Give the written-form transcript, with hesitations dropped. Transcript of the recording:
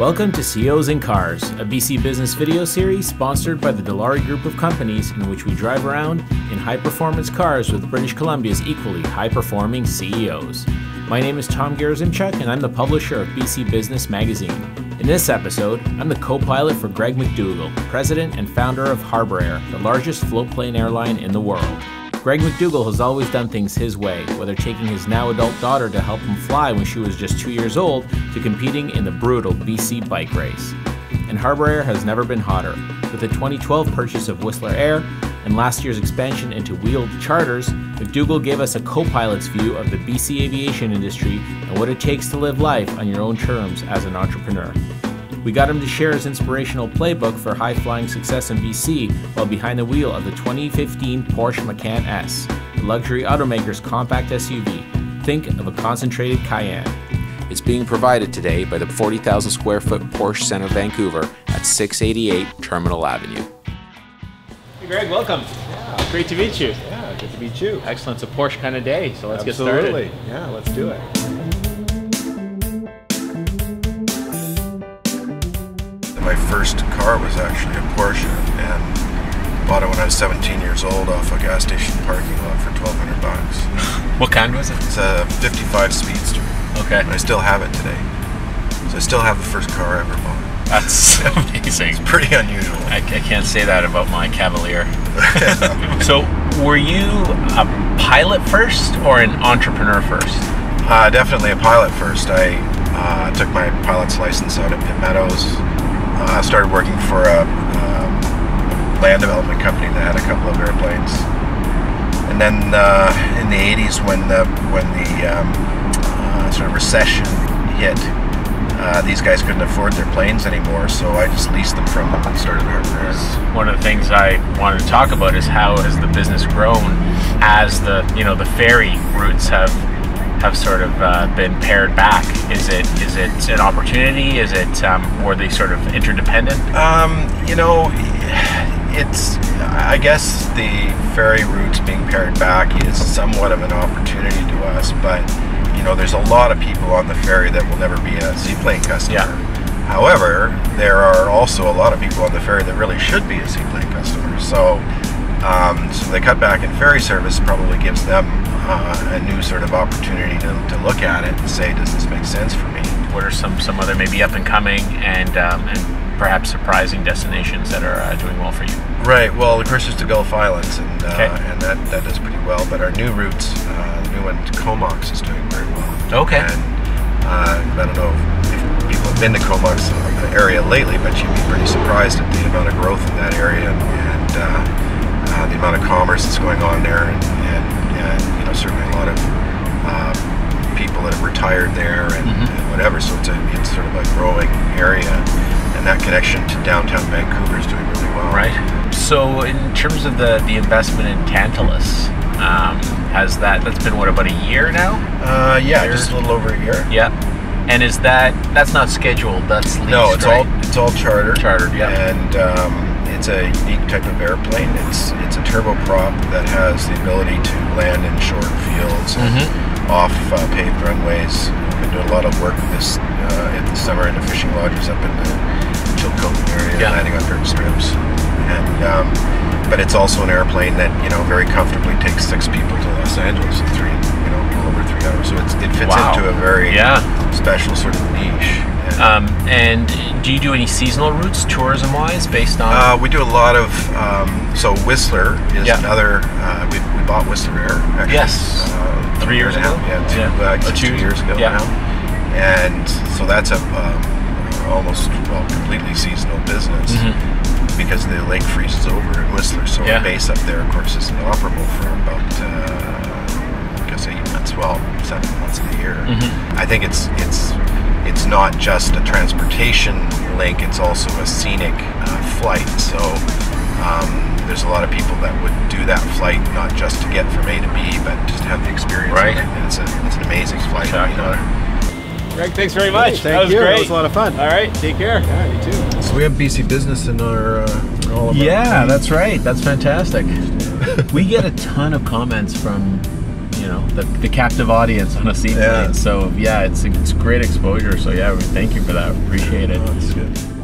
Welcome to COs in Cars, a BC Business video series sponsored by the Dilawri Group of companies in which we drive around in high-performance cars with British Columbia's equally high-performing CEOs. My name is Tom Gerizimchuk and I'm the publisher of BC Business magazine. In this episode, I'm the co-pilot for Greg McDougall, president and founder of Harbour Air, the largest floatplane airline in the world. Greg McDougall has always done things his way, whether taking his now adult daughter to help him fly when she was just 2 years old to competing in the brutal BC bike race. And Harbour Air has never been hotter. With the 2012 purchase of Whistler Air and last year's expansion into wheeled charters, McDougall gave us a co-pilot's view of the BC aviation industry and what it takes to live life on your own terms as an entrepreneur. We got him to share his inspirational playbook for high-flying success in BC while behind the wheel of the 2015 Porsche Macan S, the luxury automaker's compact SUV. Think of a concentrated Cayenne. It's being provided today by the 40,000 square foot Porsche Centre Vancouver at 688 Terminal Avenue. Hey Greg, welcome. Yeah. Great to meet you. Yeah, good to meet you. Excellent, it's a Porsche kind of day, so let's get started. Yeah, let's do it. My first car was actually a Porsche, and bought it when I was 17 years old off a gas station parking lot for 1,200 bucks. What kind was it? It's a 55 Speedster. Okay. And I still have it today. So I still have the first car I ever bought. That's amazing. It's pretty unusual. I can't say that about my Cavalier. So were you a pilot first or an entrepreneur first? Definitely a pilot first. I took my pilot's license out at Pitt Meadows. I started working for a land development company that had a couple of airplanes, and then in the 80s, when the sort of recession hit, these guys couldn't afford their planes anymore, so I just leased them from them and started Harbour Air. One of the things I wanted to talk about is how has the business grown as the ferry routes have sort of been pared back. Is it an opportunity? Is it were they sort of interdependent? I guess the ferry routes being pared back is somewhat of an opportunity to us, but there's a lot of people on the ferry that will never be a seaplane customer. Yeah. However, there are also a lot of people on the ferry that really should be a seaplane customer. So the cutback in ferry service probably gives them a new sort of opportunity to look at it and say, does this make sense for me? What are some other maybe up and coming and perhaps surprising destinations that are doing well for you? Right, well of course there's the Gulf Islands and that does pretty well, but our new routes, the new one to Comox is doing very well. Okay. And I don't know if people have been to Comox area lately, but you'd be pretty surprised at the amount of growth in that area and the amount of commerce that's going on there, and certainly a lot of people that have retired there and whatever. So it's sort of a growing area, and that connection to downtown Vancouver is doing really well. Right. So in terms of the investment in Tantalus, that's been about a year now? Just a little over a year. Yeah. And is that's not scheduled? That's leased. No, it's right? It's all chartered. Chartered. Yeah. And. It's a unique type of airplane. It's a turboprop that has the ability to land in short fields and off paved runways. I've been doing a lot of work with this in the summer in the fishing lodges up in the Chilcoot area, landing on dirt strips. And but it's also an airplane that very comfortably takes 6 people to Los Angeles in over 3 hours. So it fits into a very special sort of niche. And do you do any seasonal routes, tourism-wise, based on? We do a lot of, so Whistler is another, we bought Whistler Air, actually. Yes, 3 years ago? Yeah, two years ago now. And so that's almost completely seasonal business because the lake freezes over in Whistler, so our base up there, of course, is inoperable for about, 8 months, 7 months of the year. I think it's not just a transportation link, it's also a scenic flight, so there's a lot of people that would do that flight not just to get from A to B, but just to have the experience. Right. And it's an amazing flight. Greg, thanks very much. That was great. That was a lot of fun. All right, take care. Yeah, you too. So we have BC Business in our all of our team. That's right. That's fantastic. We get a ton of comments from you know, the captive audience on a seaplane. Yeah. So yeah, it's great exposure. So yeah, thank you for that. Appreciate it. Oh, that's good.